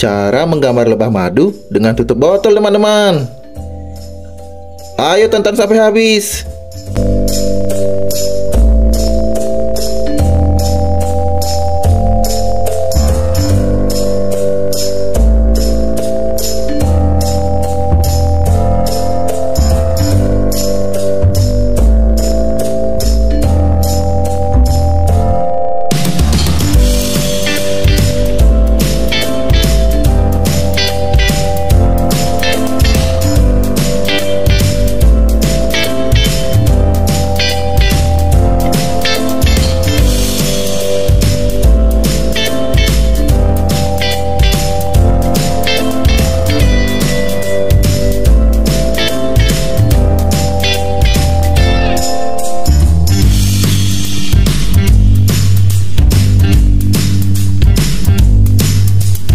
cara menggambar lebah madu dengan tutup botol, teman-teman. Ayo tonton sampai habis.